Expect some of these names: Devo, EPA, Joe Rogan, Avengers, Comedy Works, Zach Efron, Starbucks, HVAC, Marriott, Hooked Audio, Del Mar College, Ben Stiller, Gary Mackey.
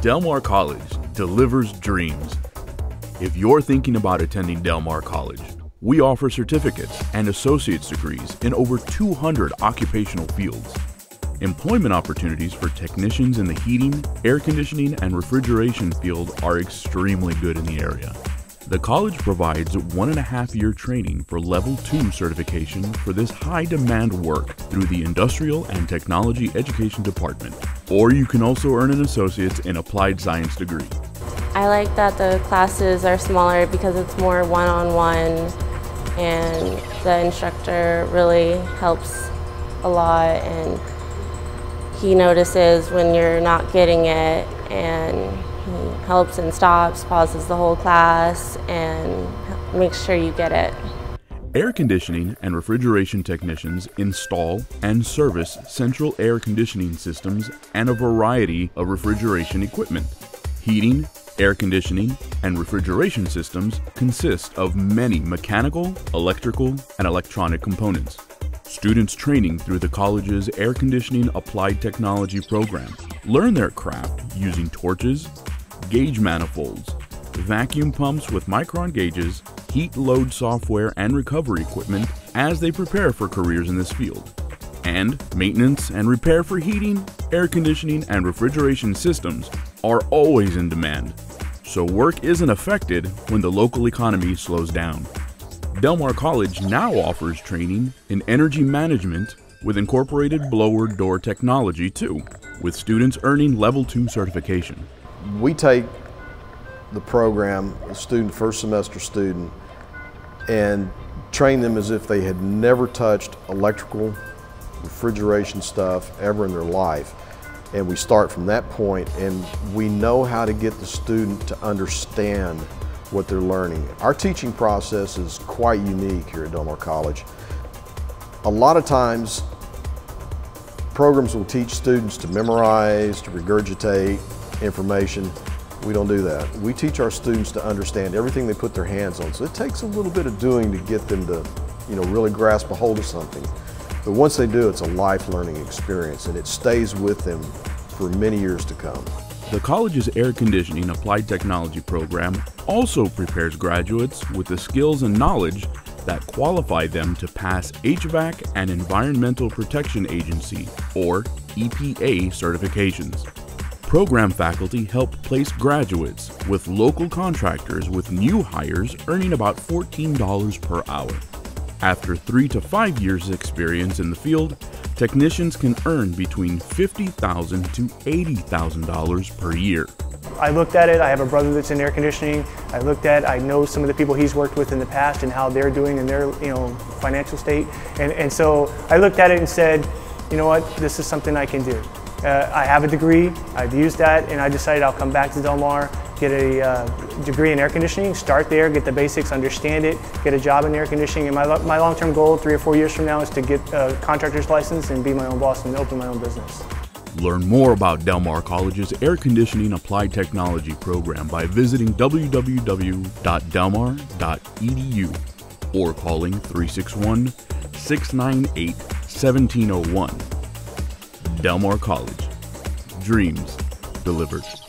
Del Mar College delivers dreams. If you're thinking about attending Del Mar College, we offer certificates and associate's degrees in over 200 occupational fields, employment opportunities for technicians in the heating, air conditioning, and refrigeration field are extremely good in the area. The college provides 1.5-year training for Level 2 certification for this high-demand work through the Industrial and Technology Education Department, or you can also earn an associate's in Applied Science degree. I like that the classes are smaller because it's more one-on-one, and the instructor really helps a lot, and he notices when you're not getting it, and he helps and stops, pauses the whole class, and makes sure you get it. Air conditioning and refrigeration technicians install and service central air conditioning systems and a variety of refrigeration equipment. Heating, air conditioning, and refrigeration systems consist of many mechanical, electrical, and electronic components. Students training through the college's Air Conditioning Applied Technology program learn their craft using torches, gauge manifolds, vacuum pumps with micron gauges, heat load software and recovery equipment as they prepare for careers in this field, and maintenance and repair for heating, air conditioning, and refrigeration systems are always in demand, so work isn't affected when the local economy slows down. Del Mar College now offers training in energy management with incorporated blower door technology too, with students earning Level 2 certification. We take the program, the student, first semester student, and train them as if they had never touched electrical refrigeration stuff ever in their life. And we start from that point, and we know how to get the student to understand what they're learning. Our teaching process is quite unique here at Del Mar College. A lot of times, programs will teach students to memorize, to regurgitate information. We don't do that. We teach our students to understand everything they put their hands on. So it takes a little bit of doing to get them to, really grasp a hold of something. But once they do, it's a life learning experience, and it stays with them for many years to come. The college's Air Conditioning Applied Technology program also prepares graduates with the skills and knowledge that qualify them to pass HVAC and Environmental Protection Agency, or EPA, certifications. Program faculty help place graduates with local contractors, with new hires earning about $14 per hour. After 3 to 5 years experience in the field, technicians can earn between $50,000 to $80,000 per year. I looked at it. I have a brother that's in air conditioning. I know some of the people he's worked with in the past and how they're doing in their, financial state. And so I looked at it and said, you know what, this is something I can do. I have a degree. I've used that, and I decided I'll come back to Del Mar, get a degree in air conditioning, start there, get the basics, understand it, get a job in air conditioning. And my long-term goal 3 or 4 years from now is to get a contractor's license and be my own boss and open my own business. Learn more about Del Mar College's Air Conditioning Applied Technology program by visiting www.delmar.edu or calling 361-698-1701. Del Mar College. Dreams delivered.